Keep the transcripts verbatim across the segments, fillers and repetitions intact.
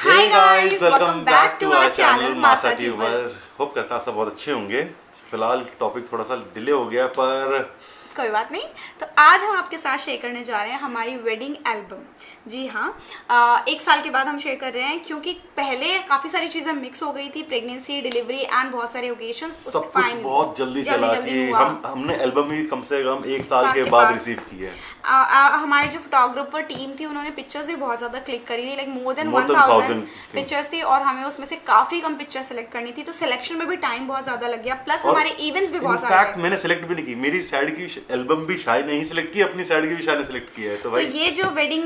Hi guys, welcome back to our channel Masatuber. Hope करता है सब बहुत अच्छे होंगे। फिलहाल टॉपिक थोड़ा सा डिले हो गया पर कोई बात नहीं। तो आज हम आपके साथ शेयर करने जा रहे हैं हमारी वेडिंग एल्बम। जी हाँ, आ, एक साल के बाद हम शेयर कर रहे हैं क्योंकि पहले काफी सारी चीजें मिक्स हो गई थी, प्रेगनेंसी, डिलीवरी एंड बहुत सारे ओकेशंस। सब कुछ बहुत जल्दी चला कि हम हमने एल्बम ही कम से कम एक साल, साल के, के बाद रिसीव की है। आ, आ, हमारे जो फोटोग्राफर टीम थी उन्होंने पिक्चर्स भी बहुत ज्यादा क्लिक करी थी, like more than one thousand pictures थी और हमें उसमें से काफी कम पिक्चर सिलेक्ट करनी थी। तो सिलेक्शन में भी टाइम बहुत ज्यादा लग गया, प्लस हमारे इवेंट्स भी बहुत सारे। मैंने सिलेक्ट भी नहीं की, मेरी साइड की एल्बम भी शायद नहीं सिलेक्ट की, अपनी साइड की भी शायद सिलेक्ट की है। तो भाई तो ये जो वेडिंग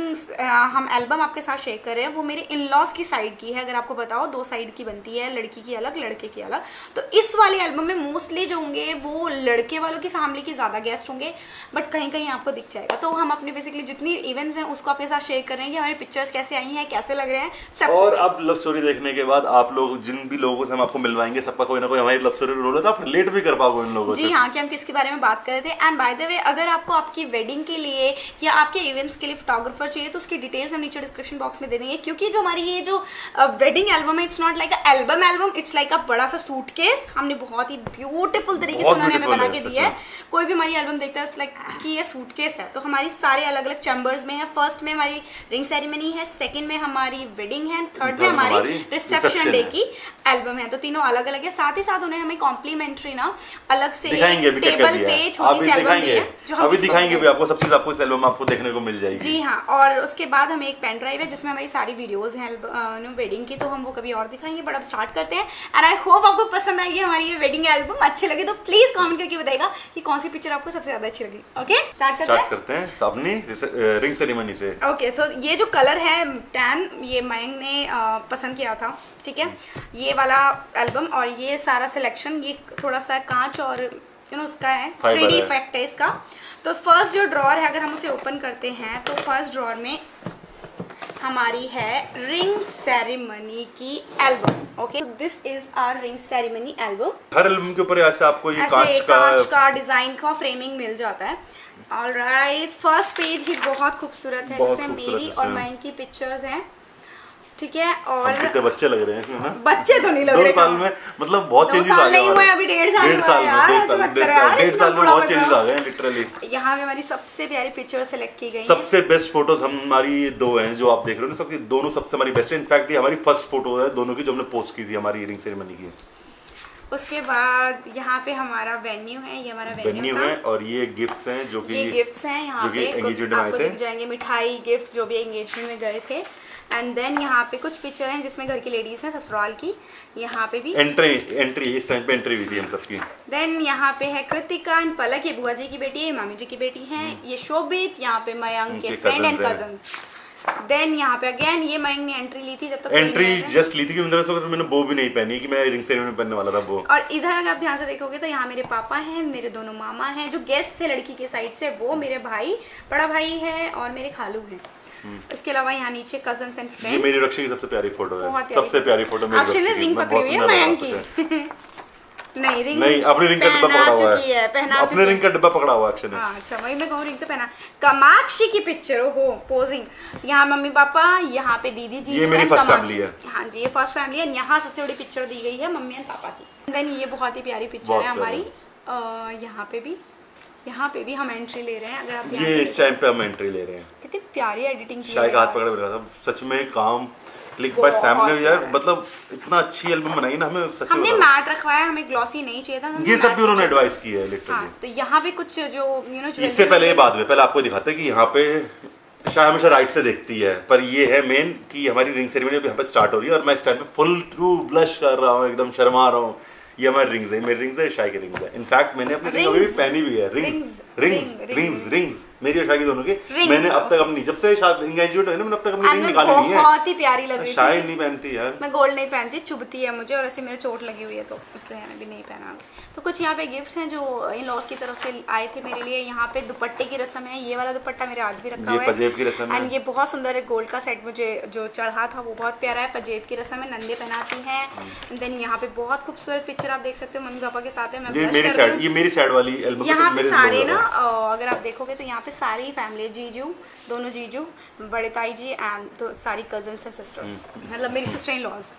हम एल्बम आपके साथ शेयर कर रहे हैं वो मेरे इन-लॉज की साइड की है। अगर आपको बताओ दो साइड की बनती है, लड़की की अलग लड़के की अलग। तो इस वाले एल्बम में मोस्टली जो होंगे वो लड़के वालों की फैमिली के ज्यादा गेस्ट होंगे, बट कहीं कहीं आपको दिख जाएगा। तो हम अपने बेसिकली जितनी इवेंट्स हैं उसको आपके साथ शेयर कर रहे हैं कि हमारी पिक्चर्स कैसे आई हैं, कैसे लग रहे हैं सब। और अब लव स्टोरी देखने के बाद आप लोग जिन भी लोगों से हम आपको मिलवाएंगे सबका कोई ना कोई हमारी लव स्टोरी रोल है, तो आप रिलेट भी कर पाओगे उन लोगों से। जी हाँ, कि हम किसके बारे में बात कर रहे थे। एंड बाय द वे, अगर आपको आपकी वेडिंग के लिए या आपके इवेंट्स के लिए फोटोग्राफर चाहिए तो उसकी डिटेल्स हम नीचे डिस्क्रिप्शन बॉक्स में दे देंगे, क्योंकि जो हमारी ये जो वेडिंग एल्बम है it's not like a album album it's like a बड़ा सा सूटकेस। हमने बहुत ही ब्यूटीफुल तरीके से उन्होंने हमें बना के दिया है। कोई भी हमारी एल्बम देखता है इट्स लाइक कि ये सूटकेस है। तो हमारी सारे अलग अलग चैम्बर्स में है। फर्स्ट में हमारी रिंग सेरेमनी है, सेकंड में हमारी वेडिंग है, थर्ड में हमारी रिसेप्शन डे की एल्बम है। तो तीनों अलग अलग है। साथ ही साथ उन्हें हमें कॉम्प्लीमेंट्री ना अलग से टेबल पे छोटी सी एल्बम है जो हम अभी दिखाएंगे भी आपको। सब चीज आपको इस एल्बम में आपको देखने को मिल जाएगी। जी हाँ, और उसके बाद हमें एक पेन ड्राइव है जिसमें हमारी सारी वीडियोज है वेडिंग की, तो हम वो कभी और दिखाएंगे। बट अब स्टार्ट करते हैं एंड आई होप आपको पसंद आई है हमारी ये वेडिंग एल्बम। अच्छे लगे तो प्लीज कॉमेंट करके बताएगा कि कौन सी पिक्चर आपको सबसे ज्यादा अच्छी लगी। ओके, स्टार्ट करते हैं करते हैं अपनी रिंग सेरेमनी से। ओके, सो ये जो कलर है टैन, ये मयंक ने पसंद किया था। ठीक है, ये वाला एल्बम और ये सारा सिलेक्शन ये थोड़ा सा कांच और यू नो उसका है, थ्री डी इफेक्ट है इसका। तो फर्स्ट जो ड्रॉअर है अगर हम उसे ओपन करते हैं तो फर्स्ट ड्रॉअर में हमारी है रिंग सेरेमनी की album. Okay, this is our ring ceremony album. हर एल्बम के ऊपर ऐसे आपको ये कांच का कांच का डिजाइन का फ्रेमिंग मिल जाता है। ऑलराइट, फर्स्ट पेज ही बहुत खूबसूरत है, जिसमें मेरी और मयंक की पिक्चर्स हैं। ठीक है, और कितने बच्चे लग रहे हैं इसमें ना? बच्चे तो नहीं लग रहे, दो साल में मतलब बहुत चेंजेस आ गए हैं। अभी डेढ़ साल डेढ़ साल में बहुत चेंजेस आ गए हैं लिटरली। यहाँ पे हमारी सबसे प्यारी पिक्चर सेलेक्ट की गई, सबसे बेस्ट फोटोज हमारी दो हैं जो आप देख रहे हो ना, सबकी दोनों सबसे हमारी बेस्ट है। इनफैक्ट ये हमारी फर्स्ट फोटो है दोनों की जो हमने पोस्ट की थी हमारी रिंग सेरेमनी की। उसके बाद यहाँ पे हमारा वेन्यू है, ये हमारा वेन्यू है और ये गिफ्ट्स हैं जो कि गिफ्ट्स हैं यहाँ पे एंगेजमेंट में आए थे, जाएंगे मिठाई गिफ्ट जो भी एंगेजमेंट में गए थे। एंड देन यहाँ पे कुछ पिक्चर हैं जिसमें घर की लेडीज हैं ससुराल की। यहाँ पे भी एंट्री एंट्री इस टाइम पे एंट्री हुई थी हम सबकी। देन यहाँ पे है कृतिका एंड पलक, ये बुआ जी की बेटी है, मामी जी की बेटी है। ये शोभित, यहाँ पे मयंक के फ्रेंड एंड कजन। देन यहाँ पे अगेन ये मयंक ने एंट्री ली थी, जब तक एंट्री जस्ट ली थी कि मैंने वो भी नहीं पहनी कि मैं रिंग सेरेमनी में पहनने वाला था वो। और इधर अगर आप ध्यान से देखोगे तो यहाँ मेरे पापा हैं, मेरे दोनों मामा हैं जो गेस्ट थे लड़की के साइड से, वो मेरे भाई बड़ा भाई है और मेरे खालू हैं। इसके अलावा यहाँ नीचे कजन्स एंड फ्रेंड्स। ये मेरी रक्षी की सबसे प्यारी फोटो है, सबसे प्यारी फोटो मेरी रक्षी की। रिंग पकड़ी हुई है मयंक की, नहीं रिंग नहीं, अपने रिंग का डब्बा पकड़ा हुआ है, पहना अपने रिंग का डब्बा पकड़ा हुआ एक्शन है। अच्छा, वही मैं कहूँ रिंग तो पहना। कामाक्षी की पिक्चर हो, पोजिंग, यहाँ मम्मी पापा, यहाँ पे दीदी जी, ये मेरी फर्स्ट फैमिली है। हाँ जी, ये फर्स्ट फैमिली है। यहाँ सबसे बड़ी पिक्चर दी गई है मम्मी एंड पापा की। देन ये बहुत ही प्यारी पिक्चर है हमारी। यहाँ पे भी यहाँ पे भी हम एंट्री ले रहे हैं। अगर आप ये इस टाइम पे हम एंट्री ले रहे हैं, कितनी प्यारी एडिटिंग की है। शायद हाथ पकड़े बैठा था सच में काम क्लिक बाय सैम ने यार, मतलब इतना अच्छी एल्बम बनाई ना, हमें सच में हमने मैट रखवाया, हमें ग्लॉसी नहीं चाहिए था, ये सब भी उन्होंने एडवाइस की है लिटरली। तो यहाँ पे कुछ जो यू नो इससे पहले बाद में पहले आपको दिखाते हैं कि यहाँ पे शायद हमेशा राइट से देखती है पर ये है मेन कि हमारी रिंग सेरेमनी अभी यहाँ पे स्टार्ट हो रही है और मैं इस टाइम पे फुल ट्रू ब्लश कर रहा हूँ, एकदम शर्मा रहा हूँ। ये हमारे रिंग्स है, मेरी रिंग्स है, शाय की रिंग्स है। इनफैक्ट मैंने अपनी रिंग भी पहनी हुई है। रिंग्स रिंग्स रिंग्स रिंग्स मेरी और शाय की दोनों की। मैंने अब तक अपनी जब से शायद एंगेजमेंट हुई ना मैंने अब तक अपनी रिंग निकाली नहीं है। बहुत ही प्यारी लग रही है। शाय नहीं पहनती यार, मैं गोल्ड नहीं पहनती, चुभती है मुझे और ऐसे मेरे चोट लगी हुई है तो इसलिए मैंने भी नहीं पहना। तो कुछ यहाँ पे गिफ्ट्स हैं जो इन लॉज की तरफ से आए थे मेरे लिए। यहाँ पे दुपट्टे की रस्म है, ये वाला दुपट्टा मेरे हाथ भी रखा हुआ है, पंजेब की रस्म है। एंड ये बहुत सुंदर है, गोल्ड का सेट मुझे जो चढ़ा था वो बहुत प्यारा है। पंजेब की रस्म है, नंदे पहनाती है। एंड देन यहाँ पे बहुत खूबसूरत पिक्चर आप देख सकते हो मम्मी पापा के साथ है। मैं ये मेरी साइड वाली एल्बम, यहाँ पे सारे ना अगर आप देखोगे तो यहाँ पे सारी फैमिली, जीजू दोनों, जीजू बड़े ताई जी एंड तो सारी कजन्स एंड सिस्टर्स, मतलब मेरी सिस्टर इन लॉज।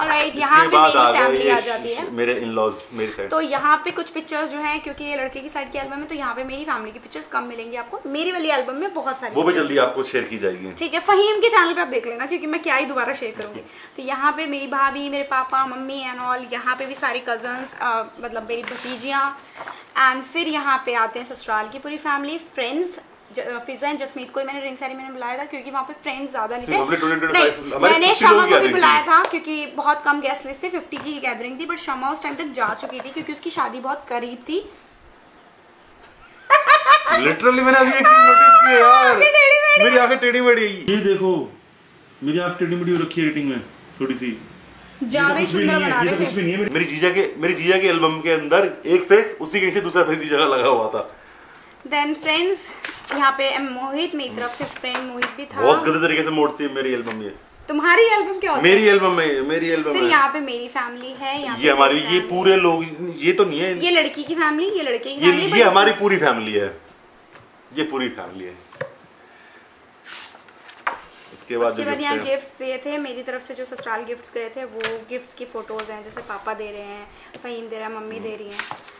ऑलराइट, यहाँ पे मेरी फैमिली आ जाती है, मेरे इन लॉज मेरी साइड। तो यहाँ पे कुछ पिक्चर्स जो हैं, क्योंकि ये लड़के की साइड की एल्बम है तो यहाँ पे मेरी फैमिली की पिक्चर्स कम मिलेंगी आपको, मेरी वाली एल्बम में बहुत सारी, वो भी जल्दी आपको शेयर की जाएगी। ठीक है, फहीम के चैनल पे आप देख लेना क्योंकि मैं क्या ही दोबारा शेयर करूँगी। तो यहाँ पे मेरी भाभी, मेरे पापा, मम्मी एंड ऑल, यहाँ पे भी सारे कजन्स, मतलब मेरी भतीजियाँ, एंड फिर यहाँ पे आते हैं ससुराल की पूरी family, friends. Fiza and Jasmeet को मैंने रिंग सेरेमनी में बुलाया था क्योंकि वहाँ पे फ्रेंड्स ज़्यादा नहीं थे। मैंने शमा को भी बुलाया था क्योंकि बहुत कम गेस्ट लिस्ट थी, फिफ्टी की गैदरिंग थी, बट शमा उस टाइम तक जा चुकी थी क्योंकि उसकी शादी बहुत करीब थी। लिटरली मैंने अभी एक चीज नोटिस की यार, मेरी आंखें टेढ़ी मेढ़ी, ये देखो मेरी आंख टेढ़ी मेढ़ी हो रखी है रेटिंग में थोड़ी सी, ज़्यादा ही सुंदर बना रहे थे। मेरी जीजा के मेरी जीजा के एल्बम के अंदर एक फेस उसी के नीचे दूसरा फेस की जगह लगा हुआ था। देन फ्रेंड्स, यहाँ पे मोहित मेरी तरफ से फ्रेंड मोहित भी था। बहुत गंदे तरीके से मोड़ती है मेरी एल्बम ये। तुम्हारी एल्बम क्या होती है? मेरी एल्बम में मेरी एल्बम है। यहाँ पे मेरी फैमिली है, यहाँ ये हमारी, ये पूरे लोग, ये तो नहीं है, ये लड़की की फैमिली, ये लड़के की फैमिली, ये हमारी पूरी फैमिली है, ये पूरी फैमिली है। उसके बाद यहाँ गिफ्ट्स दिए थे मेरी तरफ से, जो ससुराल गिफ्ट्स गए थे वो गिफ्ट्स की फोटोज हैं, जैसे पापा दे रहे हैं, फहीम दे रहा है, मम्मी दे रही है,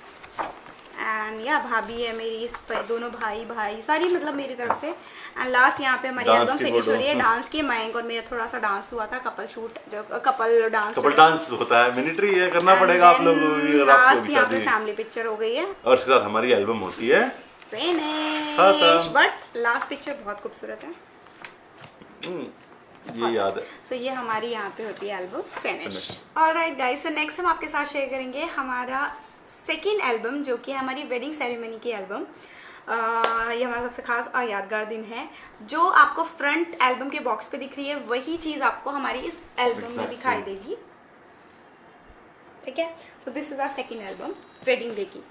एंड या भाभी है मेरी, इस दोनों भाई भाई सारी, मतलब मेरी तरफ से। एंड लास्ट यहाँ पे हमारी एल्बम फिनिश हो रही है। डांस की मायंग और मेरा थोड़ा सा डांस हुआ था, couple shoot, couple dance, couple dance होता है, मिलिट्री है, करना पड़ेगा आप लोगों को। लास्ट यहाँ पे फैमिली पिक्चर हो गई है और इसके साथ हमारी एल्बम होती है फिनिश। बट लास्ट पिक्चर बहुत खूबसूरत है, ये याद है। सो so, ये हमारी यहाँ पे होती है album finish. Alright guys, so next हम आपके साथ शेयर करेंगे हमारा सेकेंड एल्बम जो कि है हमारी वेडिंग सेरेमनी की एल्बम। ये हमारा सबसे खास और यादगार दिन है। जो आपको फ्रंट एल्बम के बॉक्स पे दिख रही है वही चीज़ आपको हमारी इस एल्बम में दिखाई देगी। ठीक है, so this is our second album wedding day की।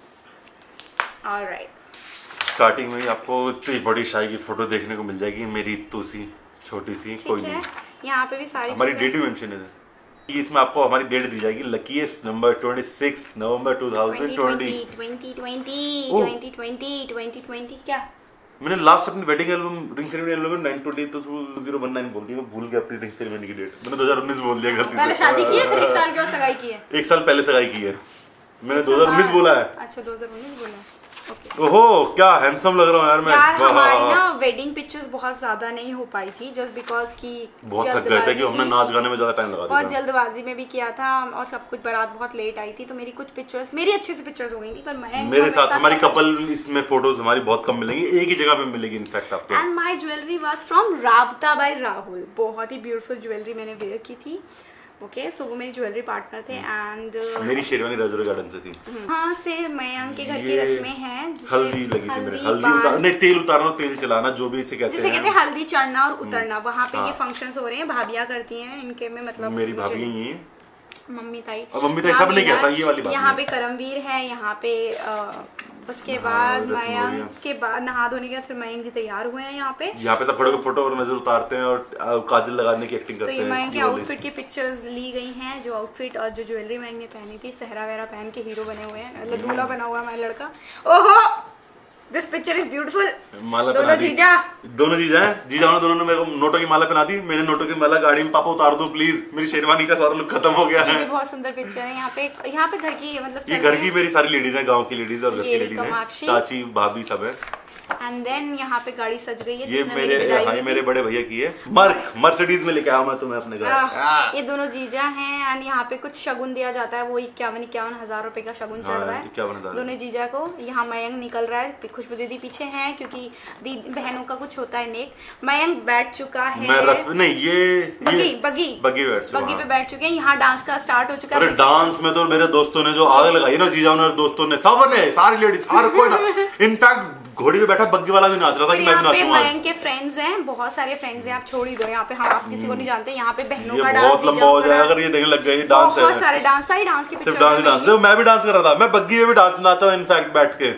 ऑलराइट, स्टार्टिंग में आपको बड़ी शाही की फोटो देखने को मिल जाएगी, मेरी तोसी छोटी सी, कोई नहीं। यहाँ पे भी सारी हमारी डेट भी मेंशन है, इसमें आपको हमारी डेट दी जाएगी, luckiest number twenty six November two thousand twenty. क्या मैंने लास्ट अपनी wedding album ring ceremony album में nine twenty two thousand nineteen बोल दिया, मैं भूल गया अपनी रिंग सेरेमनी की डेट। मैंने दो हज़ार उन्नीस बोल दिया गलती से। पहले शादी की है फिर एक साल के बाद सगाई की है, एक साल पहले सगाई की है। मैंने दो हज़ार उन्नीस बोला है। अच्छा, दो हज़ार उन्नीस बोला। Okay. ओहो, क्या हैंडसम लग रहा हूँ यार मैं। यार हमारी ना वेडिंग पिक्चर्स बहुत ज्यादा नहीं हो पाई थी, जस्ट बिकॉज की बहुत थक गए थे कि हमने नाच गाने में ज्यादा टाइम लगा दिया, बहुत जल्दबाजी में भी किया था और सब कुछ, बारात बहुत लेट आई थी तो मेरी कुछ पिक्चर्स, मेरी अच्छी सी पिक्चर्स हो गई थी, पर मैं मेरे साथ हमारी कपल इसमें फोटोज हमारी बहुत कम मिलेंगी, एक ही जगह पे मिलेगी इनफैक्ट आपको। And my jewellery was from राबता बाय राहुल, बहुत ही ब्यूटीफुल ज्वेलरी मैंने वेयर की थी। ओके okay, सो so वो मेरी ज्वेलरी पार्टनर थे एंड uh, मेरी शेरवानी राजौरी गार्डन से थी। हाँ, से मयंक के घर की रस्में हैं, हल्दी लगी थी मेरे, हल्दी उतार, नहीं तेल उतारना, तेल चलाना, जो भी इसे कहते हैं, जिसे कहते हैं हल्दी चढ़ना और उतरना। वहाँ पे हाँ। ये फंक्शंस हो रहे हैं, भाभियां करती हैं इनके में, मतलब मेरी भाभी ये मम्मी ताई और मम्मी ताई सब ने किया था ये वाली बात। यहाँ पे करमवीर है, यहाँ पे उसके बाद मयंक के बाद नहा धोने के बाद फिर मयंक जी तैयार हुए हैं। यहाँ पे यहाँ पे सब फोटो फोटो और नजर उतारते हैं और काजल लगाने की एक्टिंग करते हैं। तो ये मयंक के आउटफिट की पिक्चर्स ली गई हैं, जो आउटफिट और जो ज्वेलरी मयंक ने पहनी थी, सहरा वहरा पहन के हीरो बने हुए हैं, दूल्हा बना हुआ है हमारा लड़का। ओहो, दिस पिक्चर इज ब्यूटीफुल। माला दोनों जीजा दोनों जीजा हैं, जीजा दोनों ने मेरे को नोटों की माला पहना दी, मैंने नोटों की माला गाड़ी में, पापा उतार दो प्लीज, मेरी शेरवानी का सारा लुक खत्म हो गया है। बहुत सुंदर पिक्चर है। यहाँ पे यहाँ पे घर की, मतलब ये घर की मेरी सारी लेडीज हैं, गांव की लेडीज और घर की लेडीज हैं, चाची भाभी सब है। एंड देन यहाँ पे गाड़ी सज गई है, ये मेरे हाँ, मेरे बड़े भैया की है, मर्क मर्सिडीज में लेके आया मैं तुम्हें अपने घर। ये दोनों जीजा हैं एंड यहाँ पे कुछ शगुन दिया जाता है, वो इक्यावन इक्यावन हजार रुपए का शगुन चढ़ रहा है दोनों जीजा को। यहाँ मयंक निकल रहा है, खुशबू दीदी पीछे है क्योंकि दीदी बहनों का कुछ होता है नेक। मयंक बैठ चुका है, नहीं ये बगी बगी बगी बगी पे बैठ चुके हैं। यहाँ डांस का स्टार्ट हो चुका है। डांस में तो मेरे दोस्तों ने जो आग लगाई ना, जीजा ने दोस्तों ने सबने, सारी लेडीज हर कोई ना, इनफैक्ट घोड़ी पे बैठा बग्गी वाला भी नाच रहा था कि मैं भी नाचूंगा। मयंक के फ्रेंड्स हैं, बहुत सारे फ्रेंड्स हैं, आप छोड़ ही दो यहाँ पे, हम आप किसी को नहीं जानते। यहाँ पे बहनों का डांस बहुत लंबा हो जाएगा अगर ये देखने लग गए। डांस है, बहुत सारे डांस, सारी डांस की पिक्चर, डांस डांस मैं भी डांस कर रहा था, मैं बग्गी पे भी डांस नाचा इनफैक्ट बैठ के।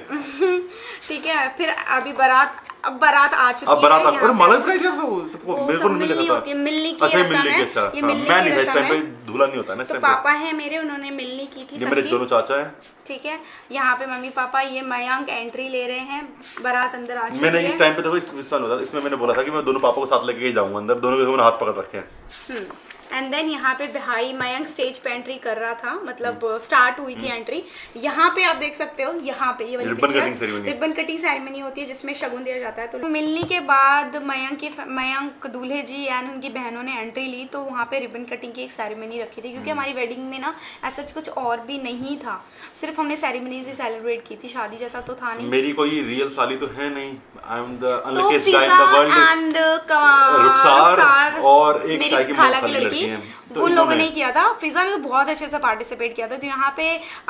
ठीक है, फिर अभी बारात अब बारात आ चुकी है। अब बारात और मालूम प्राइस है सबको, मेरे को नहीं लगा था मिलने की। अच्छा मिलने की, अच्छा मैं नहीं इस टाइम पे दूल्हा नहीं होता ना। तो पापा है मेरे, उन्होंने मिलनी की थी। ये मेरे दोनों चाचा हैं, ठीक है। यहाँ पे मम्मी पापा, ये मयंक एंट्री ले रहे हैं, बारात अंदर आ चुकी है। मैंने इस टाइम पे देखो इस साल होता, इसमें मैंने बोला था कि मैं दोनों पापा को साथ लेके ही जाऊंगा अंदर, दोनों के हाथ पकड़ रखे हैं। एंड देन यहाँ पे भाई मयंक स्टेज पे एंट्री कर रहा था, मतलब स्टार्ट हुई थी एंट्री। यहाँ पे आप देख सकते हो, यहाँ पे ये वाली रिबन कटिंग सेरेमनी होती है जिसमें शगुन दिया जाता है। तो मिलने के बाद मयंक के मयंक दूल्हे जी एंड उनकी बहनों ने एंट्री ली, तो वहाँ पे रिबन कटिंग की एक सेरेमनी रखी थी, क्योंकि हमारी वेडिंग में ना ऐसा कुछ और भी नहीं था, सिर्फ हमने सेरेमनी से सेलिब्रेट की थी, शादी जैसा तो था नहीं। मेरी कोई रियल साली तो है नहीं, I am the unluckiest guy in the world. And Rukhsar और एक साई की खाला की लड़की, तो उन लोगों ने किया था। फिजा ने तो बहुत अच्छे से पार्टिसिपेट किया था। तो यहाँ पे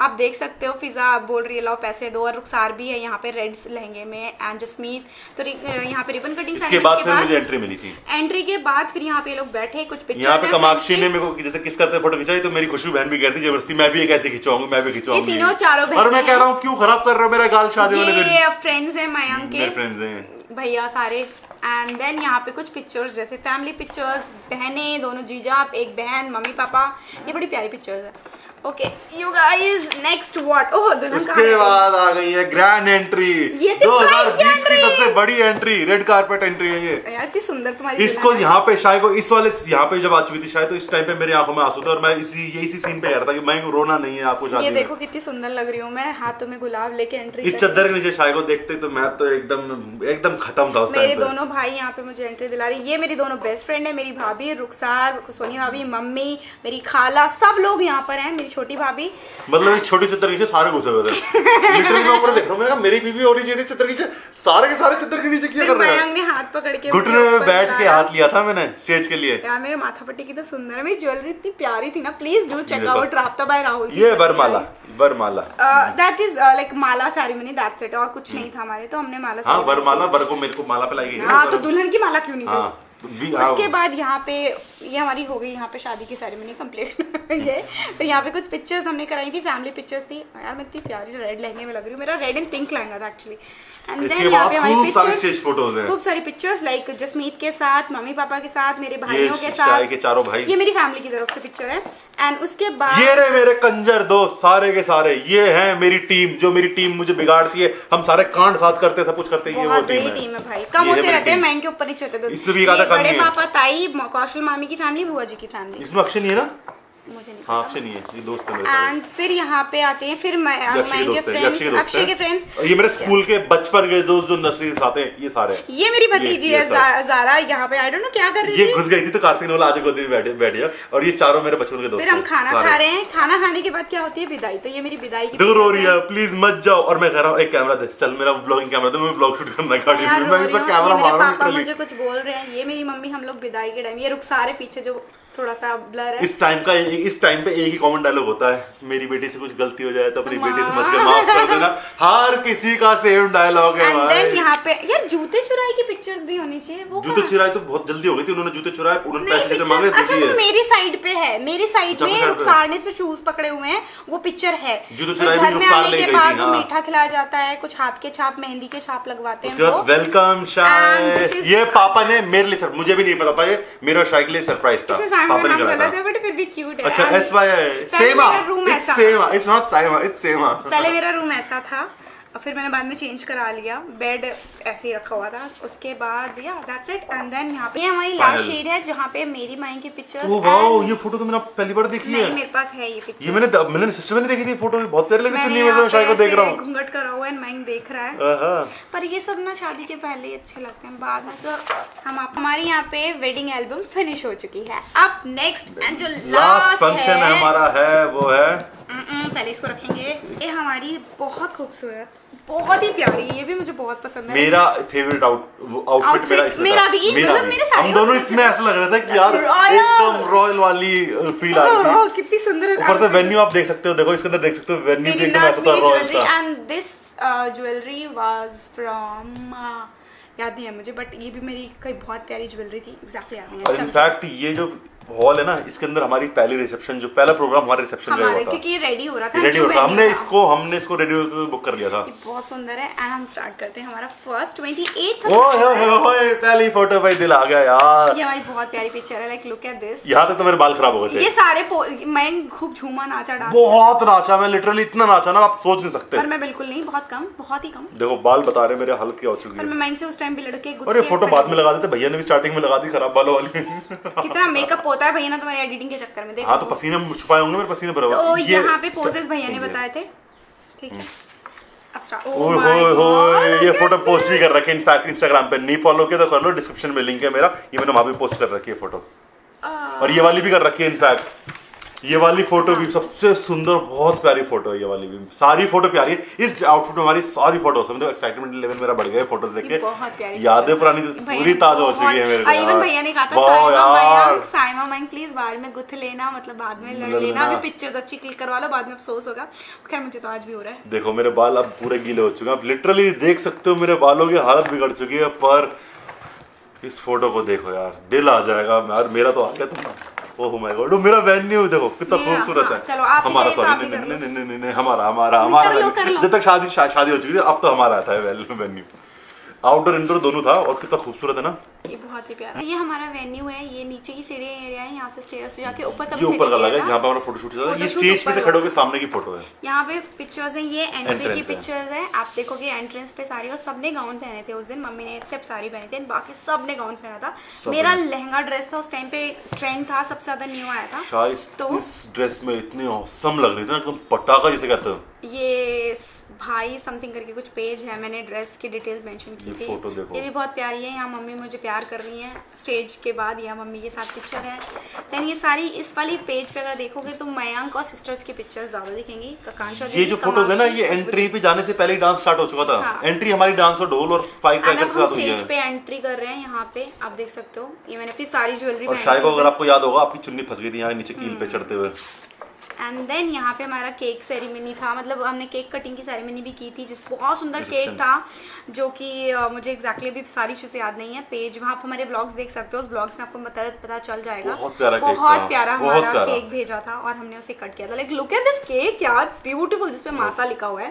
आप देख सकते हो, फिजा बोल रही है लाओ पैसे दो, और रुखसार भी है यहाँ पे रेड लहंगे में एंड जस्मीत। तो यहाँ पे रिबन कटिंग के बाद फिर मुझे एंट्री मिली थी। एंट्री के बाद फिर यहाँ पे लोग बैठे, कुछ पिक्चर यहाँ पे कामाक्षी ने मेरे को जैसे किस करते फोटो खिंचाई, तो मेरी खुशबू बहन भी कह रही जबरदस्ती मैं भी एक ऐसे खिंचाऊंगी, मैं भी खिंचाऊंगी, तीनों चारों बहन। और मैं कह रहा हूँ क्यों खराब कर रहे हो मेरा गाल, शादी वाले ये फ्रेंड्स है मयंक के, फ्रेंड्स है भैया सारे। एंड देन यहाँ पे कुछ पिक्चर्स जैसे फैमिली पिक्चर्स, बहने दोनों जीजा, एक बहन, मम्मी पापा, ये बड़ी प्यारी पिक्चर्स है। Okay you guys, next what? Oh इसके बाद आ गई है ग्रैंड एंट्री, दो हज़ार बीस की सबसे बड़ी एंट्री, रेड कार्पेट एंट्री है ये। यार इतनी सुंदर तुम्हारी इसको यहाँ पे शायद को इस वाले यहाँ पे जब आ चुकी थी शायद, तो इस टाइम पे मेरी आंखों में आंसू थे और मैं इसी ये इसी सीन पे कह रहा था कि मैं रोना नहीं है आपको शादी। ये देखो कितनी सुंदर लग रही हूँ मैं, हाथों में गुलाब लेके एंट्री, इस चद्दर के नीचे शायद को देखते तो मैं तो एकदम एकदम खत्म था। मेरे दोनों भाई यहाँ पे मुझे एंट्री दिला रही, ये मेरी दोनों बेस्ट फ्रेंड है, मेरी भाभी रुखसार, सोनी भाभी, मम्मी, मेरी खाला, सब लोग यहाँ पर है, छोटी भाभी। मतलब इस छोटी चद्दर नीचे सारे घुसे हुए थे लिटरली। मैं ऊपर देख रहा हूं, मैंने कहा मेरी बीवी होनी चाहिए चद्दर के नीचे, सारे के सारे चद्दर के नीचे किया कर रहे हैं। मयंक ने हाथ पकड़ के घुटने में बैठ के हाथ लिया था मैंने स्टेज के लिए। यार मेरे माथा पट्टी की तो सुंदर है, मेरी ज्वेलरी इतनी प्यारी थी ना, प्लीज डू चेक आउट राब्ता बाय राहुल। ये varmala, varmala that is like mala ceremony, that's it, और कुछ नहीं था हमारे, तो हमने माला। हां वरमाला, वर को मेरे को माला पहनाई गई है। हां तो दुल्हन की माला क्यों नहीं थी। उसके बाद यहाँ पे ये हमारी हो गई यहाँ पे शादी की सेरेमनी कंप्लीट। ये फिर यहाँ पे कुछ पिक्चर्स हमने कराई थी, फैमिली पिक्चर्स थी। यार मैं इतनी प्यारी रेड लहंगे में लग रही हूँ, मेरा रेड एंड पिंक लहंगा था एक्चुअली। एंड देन यहाँ पे हमारी पिक्चर्स, खूब सारी पिक्चर्स लाइक जसमीत के साथ, मम्मी पापा के साथ, मेरे भाइयों के साथ, चारों भाई, ये मेरी फैमिली की तरफ से पिक्चर है। एंड उसके बाद ये रहे मेरे कंजर दोस्त सारे के सारे, ये है मेरी टीम, जो मेरी टीम मुझे बिगाड़ती है, हम सारे कांड साथ करते, सब कुछ करते हैं। वो टीम है भाई, कम होते रहते हैं, मैं इनके ऊपर नहीं चढ़ते। बड़े पापा, ताई, कौशल मामी की फैमिली, बुआ जी की फैमिली, इसमें अक्षय नहीं है ना, मुझे नहीं, हाँ, नहीं है ये दोस्त मेरे। एंड फिर यहाँ पे आते हैं फिर मैं अक्षय के फ्रेंड्स, ये मेरे स्कूल के बचपन के दोस्त जो नर्सरी से आते हैं, ये सारे। ये मेरी भतीजी है ज़ारा, यहाँ पे आई डोंट नो क्या कर रही है, ये घुस गई थी तो कार्तिक ने बोला आज गोदी में बैठे बैठिया, और ये चारों मेरे बचपन के दोस्त। फिर हम खाना खा रहे हैं, खाना खाने के बाद क्या होती है विदाई, तो ये मेरी विदाई की दूर हो रही है, प्लीज मत जाओ। और मैं कह रहा हूँ एक कैमरा दे, चल मेरा ब्लॉगिंग कैमरा दे, मैं ब्लॉग शूट करना है। मुझे कुछ बोल रहे हैं, ये मेरी मम्मी, हम लोग विदाई के टाइम, ये रुखसार पीछे जो थोड़ा सा ब्लर है। इस टाइम का इस टाइम पे एक ही कॉमन डायलॉग होता है, मेरी बेटी से कुछ गलती हो जाए तो अपनी बेटी समझ के माफ कर देना, हर किसी का सेम डायलॉग है। एंड देन यहाँ पे यार जूते चुराए की पिक्चर्स भी होनी चाहिए। वो जूते चुराए तो बहुत जल्दी हो गई थी, उन्होंने जूते चुराए, उन्होंने पैसे देते मांगे। अच्छा वो मेरी साइड पे है, मेरी साइड में रुखसार ने से शूज पकड़े हुए हैं, वो पिक्चर है। जूते चुराए भी रुखसार ले गई थी। मीठा खिलाया जाता है, कुछ हाथ के छाप, मेहंदी के छाप लगवाते हैं। वेलकम शायद ये पापा ने मेरे लिए, मुझे भी नहीं पता था, ये मेरा शायद के लिए सरप्राइज था। अच्छा पहले मेरा रूम ऐसा था, फिर मैंने बाद में चेंज करा लिया, बेड ऐसे ही रखा हुआ था। उसके बाद या दैट्स इट। एंड देन यहाँ पे ये हमारी लास्ट शीट है जहाँ पे मेरी माई की पिक्चर्स। ओह वाओ, ये फोटो तो मैंने पहली बार देखी है। नहीं मेरे पास है ये पिक्चर, ये मैंने मैंने सिस्टर में देखी थी, फोटो बहुत प्यारी लग रही है। चुन्नी में से शायद को देख रहा हूं, घूंघट करा हुआ है, माई देख रहा है। पर ये सब ना शादी के पहले ही अच्छे लगते हैं, बाद में तो हम आप हमारे यहाँ पे वेडिंग एल्बम फिनिश हो चुकी है। अब नेक्स्ट एंड जो लास्ट फंक्शन हमारा है वो है, पहले इसको रखेंगे, ये हमारी बहुत खूबसूरत, बहुत ही प्यारी, ये भी मुझे बहुत पसंद है। मेरा फेवरेट आउट आउटफिट मेरा इसमें मेरा भी मतलब मेरे सारे हम दोनों इसमें ऐसा लग रहा था कि यार एकदम रॉयल वाली फील आ रही है। कितनी सुंदर ऊपर से वेन्यू आप देख सकते हो, देखो इसके अंदर देख सकते हो वेन्यू भी एकदम ऐसा था रॉयल सा। And this jewellery was from, याद नहीं है मुझे, बट ये भी मेरी कोई बहुत प्यारी ज्वेलरी थी, एग्जैक्टली याद नहीं है। इनफैक्ट ये जो हॉल है ना, इसके अंदर हमारी पहली रिसेप्शन जो पहला प्रोग्राम हमारा रिसेप्शन रहेगा था, क्योंकि ये रेडी हो रहा था, रेडी हो रहा था, हमने इसको हमने इसको रेडी होते हुए बुक कर लिया था। बहुत सुंदर है एंड हम स्टार्ट करते हैं हमारा फर्स्ट अट्ठाईस। ओए ओए ओए पहली फोटो भाई दिल आ गया यार, ये हमारी बहुत प्यारी पिक्चर है। Like look at this. यहां तक तो मेरे बाल खराब हो गए थे, ये सारे मैं खूब झूमा नाचा डांस बहुत नाचा, मैं लिटरली इतना नाचा ना आप सोच नहीं सकते। पर मैं बिल्कुल नहीं, बहुत कम, बहुत ही कम। देखो बाल बता रहे मेरे हालत क्या हो चुकी है। पर मैं इनसे उस टाइम भी लड़के गुस्से। और ये फोटो बाद में लगा देते, भैया ने भी स्टार्टिंग में लगा दी खराब बालों वाली। कितना मेकअप होता है भैया ना तुम्हारी एडिटिंग के चक्कर में। देखो हां तो पसीने छुपाए होंगे, मेरे पसीने भरे हुए। तो यहां पे पोजेस भैया ने बताए थे, ठीक है। अब स्टार्ट। ओए होए होए, ये फोटो पोस्ट भी कर रखे, इनफैक्ट Instagram पे नहीं फॉलो किया तो कर लो, डिस्क्रिप्शन में लिंक है मेरा, ये मैंने वहां पे पोस्ट कर रखी है फोटो। और ये वाली भी कर रखी है, इनफैक्ट ये वाली फोटो भी सबसे सुंदर बहुत प्यारी फोटो है, ये वाली भी सारी फोटो प्यारी है। इस आउटफिट में हमारी सारी फोटो समझो, एक्साइटमेंट लेवल मेरा बढ़ गया फोटोज देख के, यादें पुरानी पूरी ताजा हो चुकी है मेरे। इवन भैया ने कहा था Saima ma'am, Saima ma'am please बाद में गुथ लेना, मतलब बाद में लड़ लेना, अभी पिक्चर्स अच्छी क्लिक करवा लो, बाद में अफसोस होगा। खैर मुझे तो आज भी हो रहा है। देखो मेरे बाल अब पूरे गीले हो चुके हैं, आप लिटरली देख सकते हो मेरे बालों की हालत बिगड़ चुकी है। पर इस फोटो को देखो यार, दिल आ जाएगा यार मेरा तो। आ गया तुम, ओह माय गॉड, मेरा वेन्यू देखो कितना खूबसूरत है। चलो आप हमारा, सॉरी नहीं नहीं नहीं नहीं नहीं हमारा हमारा हमारा जब तक शादी शादी हो चुकी थी, अब तो हमारा आता है वेन्यू, आउटडोर इंडोर दोनों था। और कितना खूबसूरत है ना, ये बहुत ही प्यारा। ये हमारा वेन्यू है, ये नीचे की सीढ़ी एरिया है, यहाँ से स्टेयर्स से जाके ऊपर तक ऊपर का लगा है जहाँ पे हमारा फोटोशूट चला। ये स्टेज पे से खड़े होकर सामने की फोटो है, यहाँ पे पिक्चर्स हैं, ये एंट्री की पिक्चर्स है। आप देखोगे एंट्रेंस पे सारे, और सबने गाउन पहने थे उस दिन, मम्मी ने एक्सेप्ट साड़ी पहनी थी, बाकी सबने गाउन पहना था। मेरा लहंगा ड्रेस था, उस टाइम पे ट्रेंड था, सबसे ज्यादा न्यू आया था। तो इस ड्रेस में इतनी औसम लग रही थी ना, एकदम पटाखा जिसे कहते हैं। ये भाई समथिंग करके कुछ पेज है, मैंने ड्रेस की डिटेल्स मेंशन की थी। फोटो देखो, ये भी बहुत प्यारी है। यहाँ मम्मी मुझे प्यार कर रही है स्टेज के बाद, यहाँ मम्मी के साथ पिक्चर है। देन ये सारी इस वाली पेज पे अगर देखोगे तो मयंक और सिस्टर्स की पिक्चर्स ज़्यादा दिखेंगी। काकांशा ये जो फोटोज है ना, ये एंट्री पे जाने से पहले डांस स्टार्ट हो चुका था। हाँ। एंट्री हमारी डांस और ढोल और फायरक्रैकर्स का स्टेज पे एंट्री कर रहे हैं, यहाँ पे आप देख सकते हो। ये मैंने अपनी सारी ज्वेलरी, और शायद अगर आपको याद होगा आपकी चुन्नी फंस गई थी यहाँ नीचे कील पे चढ़ते हुए। एंड देन यहाँ पे हमारा केक सेरेमनी था, मतलब हमने केक कटिंग की सेरेमनी भी की थी, जिस बहुत सुंदर केक था जो कि मुझे एग्जैक्टली exactly भी सारी चीज़ें याद नहीं है। पेज वहाँ आप हमारे ब्लॉग्स देख सकते हो, उस ब्लॉग्स में आपको पता पता चल जाएगा। बहुत प्यारा, बहुत प्यारा हमारा केक, केक भेजा था और हमने उसे कट किया था। Like look at this cake यार, ब्यूटीफुल, जिसपे मासा लिखा हुआ है,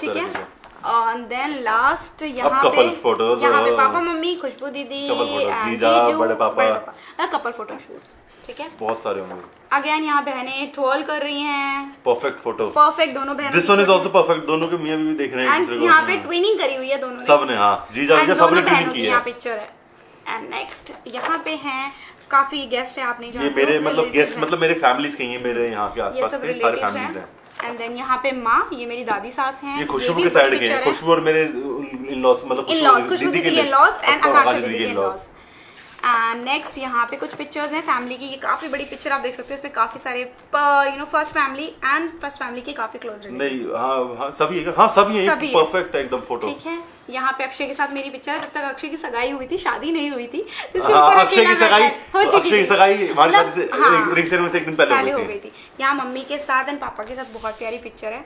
ठीक है। और देन लास्ट यहाँ पे यहाँ पे पापा मम्मी, खुशबू दीदी, जीजू, बड़े पापा, कपल फोटो शूट्स, ठीक है। बहुत सारे होंगे। अगेन यहाँ बहनें ट्रोल कर रही हैं, परफेक्ट फोटो, परफेक्ट दोनों बहनें। This one is also perfect, दोनों के मियां भी देख रहे हैं दूसरे को। यहाँ पे ट्विनिंग करी हुई है दोनों सबने, हाँ जीजा जीजा सबने ट्विनिंग की है। यहाँ पिक्चर है। एंड नेक्स्ट यहाँ पे हैं काफी गेस्ट है, आप नहीं जानते ये मेरे मतलब गेस्ट मतलब मेरे फैमिलीज के ही, मेरे यहाँ के आसपास के सारे फैमिलीज हैं। एंड देन यहाँ पे माँ, ये मेरी दादी सास हैं, ये खुशबू के साइड के हैं, खुशबू और मेरे इन-लॉज मतलब खुशबू दीदी के इन-लॉज एंड आकाश दीदी के इन-लॉज। एंड नेक्स्ट यहाँ पे कुछ पिक्चर्स हैं फैमिली की, ये काफी बड़ी पिक्चर आप देख सकते हो, इसमें काफी सारे you know first family and first family के काफी क्लोज नहीं। हाँ हाँ सभी हाँ सभी है, परफेक्ट है एकदम फोटो, ठीक है। यहाँ पे अक्षय के साथ मेरी पिक्चर है, तब तक अक्षय की सगाई हुई थी, शादी नहीं हुई थी। अक्षय की सगाई अक्षय की सगाई हमारी शादी से रिंग सेरेमनी से एक दिन पहले हो गई थी। यहाँ मम्मी के साथ एंड पापा के साथ बहुत प्यारी पिक्चर है।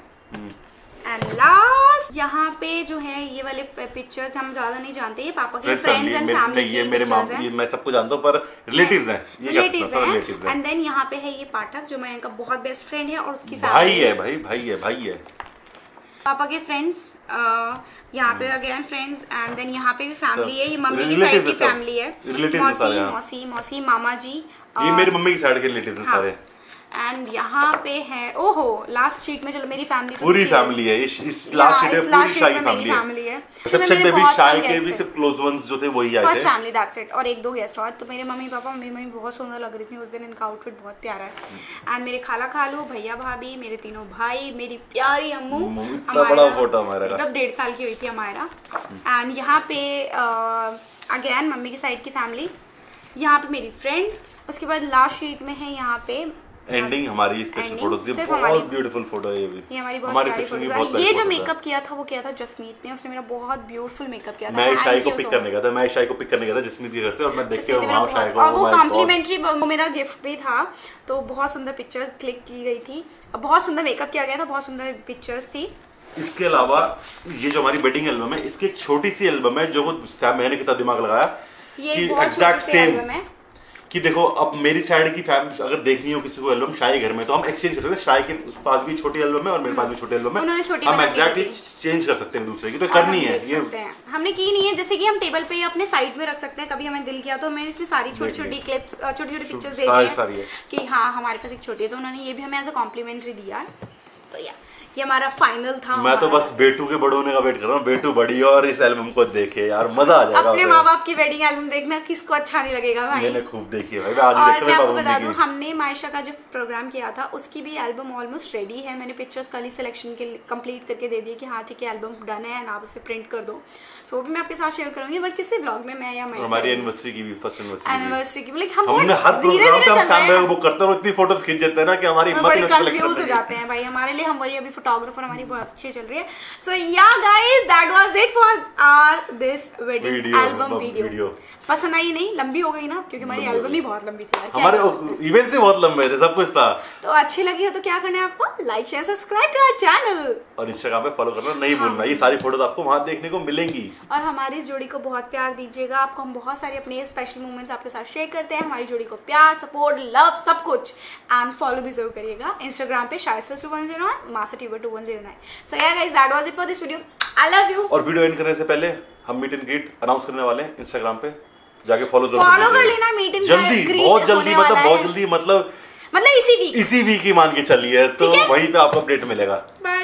एंड लास्ट यहाँ पे जो है ये वाले पिक्चर्स हम ज्यादा नहीं जानते, ये पापा के फ्रेंड्स एंड फैमिली, ये मेरे मामा, ये मैं सबको जानता हूँ पर रिलेटिव्स हैं, ये रिलेटिव्स हैं। एंड देन यहाँ पे है ये पाठक जो मैं इनका बहुत बेस्ट फ्रेंड है और उसकी भाई है, भाई भाई है भाई है पापा के फ्रेंड्स, यहाँ पे अगेन फ्रेंड्स। एंड देन यहाँ पे भी फैमिली है, ये मम्मी की साइड की फैमिली है, मौसी मौसी मौसी मामा जी, ये मेरी मम्मी की साइड के रिलेटिव्स हैं सारे। एंड यहाँ पे है ओहो लास्ट शीट में, चलो मेरी फैमिली पूरी फैमिली है इस, इस लास्ट शीट में पूरी शाही फैमिली फैमिली है। रिसेप्शन पे भी शाही के भी सिर्फ क्लोज वंस जो थे वही आए थे, फर्स्ट फैमिली दैट्स इट, और एक दो गेस्ट और। तो मेरे मम्मी पापा, मेरी मम्मी बहुत सुंदर लग रही थी उस दिन, इनका आउटफिट बहुत प्यारा है। एंड मेरे खाला खालू, भैया भाभी, मेरे तीनों भाई, मेरी प्यारी अम्मू, बड़ा फोटो हमारा मतलब डेढ़ साल की हुई थी हमारा। एंड यहाँ पे अगेन मम्मी की साइड की फैमिली, यहाँ पे मेरी फ्रेंड, उसके बाद लास्ट शीट में है यहाँ पे एंडिंग हमारी स्पेशल फोटोज, ये बहुत ब्यूटीफुल फोटो है, ये भी ये हमारी बहुत प्यारी फोटो है। ये जो मेकअप किया था वो किया था जसमीत ने, उसने मेरा बहुत ब्यूटीफुल मेकअप किया था। मैं शाही को पिक करने गया था, मैं शाही को पिक करने गया था जसमीत के घर से, और मैं देख के वहां शाही को, और वो कॉम्प्लीमेंट्री मेरा गिफ्ट भी था। तो बहुत सुंदर पिक्चर्स क्लिक की गई थी, बहुत सुंदर मेकअप किया गया था, बहुत सुंदर पिक्चर्स थी। इसके अलावा ये जो हमारी वेडिंग एल्बम है, इसकी एक छोटी सी एल्बम है जो मैंने कितना दिमाग लगाया, ये एग्जैक्ट सेम कि देखो अब मेरी साइड की अगर देखनी हो किसी को एल्बम शाही घर में तो हम एक्सचेंज कर सकते हैं, शाही के उस पास भी छोटी एल्बम है और मेरे पास भी छोटी एल्बम है, हम एग्जैक्टली चेंज कर सकते हैं दूसरे की, तो करनी है ये हमने की नहीं है। जैसे कि हम टेबल पे अपने साइड में रख सकते हैं, कभी हमें दिल किया तो हमें इसमें सारी छोटी छोटी क्लिप्स छोटी छोटी पिक्चर्स दे दी कि हाँ हमारे पास एक छोटी है, तो उन्होंने ये भी हमें एज अ कॉम्प्लीमेंट्री दिया। तो या ये हमारा फाइनल था। मैं तो बस बेटू के बड़े होने का वेट कर रहा हूँ, बेटू बड़ी और इस एल्बम को देखे यार, मजा आ जाएगा। अपने माँ बाप की वेडिंग एल्बम देखना किसको अच्छा नहीं लगेगा भाई, मैंने खूब देखी है भाई। आज और मैं आपको बता दूं, हमने मायशा का जो प्रोग्राम किया था उसकी भी एल्बम ऑलमोस्ट रेडी है, मैंने पिक्चर्स कल ही सिलेक्शन के कम्प्लीट करके दे दी कि हाँ ठीक है एल्बम डन है एंड आप उसे प्रिंट कर दो। सो वो भी मैं आपके साथ शेयर करूंगी, बट किसी ब्लॉग में मैं या मैं हमारी एनिवर्सरी की भी फर्स्ट एनिवर्सरी की बुक करते हैं, इतनी फोटोज खींच देते हैं ना कि हमारी कंफ्यूज हो जाते हैं भाई, हमारे लिए हम वही अभी फोटोग्राफर हमारी बहुत अच्छी चल रही है। So ya guys that was it for our this wedding album video. पसंद आई नहीं, लंबी हो गई ना, क्योंकि हमारी एल्बम ही बहुत लंबी थी, हमारे इवेंट से बहुत लंबे थे, सब कुछ था। तो अच्छी लगी है तो क्या करना है आपको, like share subscribe to our channel और इंस्टाग्राम पे फॉलो करना नहीं भूलना। ये सारी फोटोज आपको वहां देखने को मिलेंगी और हमारी इस जोड़ी को बहुत प्यार दीजिएगा। आपको हम बहुत सारे अपने स्पेशल मोमेंट्स आपके साथ शेयर करते हैं, हमारी जोड़ी को प्यार सपोर्ट लव सब कुछ एंड फॉलो भी जरूर करिएगा इंस्टाग्राम पे शाइस्टर two one zero one, Masatuber two one zero nine. So ya guys that was it for this video, I love you. और वीडियो एंड करने से पहले हम मीट एंड ग्रीट अनाउंस करने वाले हैं, इंस्टाग्राम पे जाके फॉलो जरूर फॉलो कर लेना। मीट एंड ग्रीट बहुत जल्दी, मतलब बहुत जल्दी मतलब मतलब इसी वीक इसी वीक ही मान के चलिए, तो वहीं पे आपको अपडेट मिलेगा।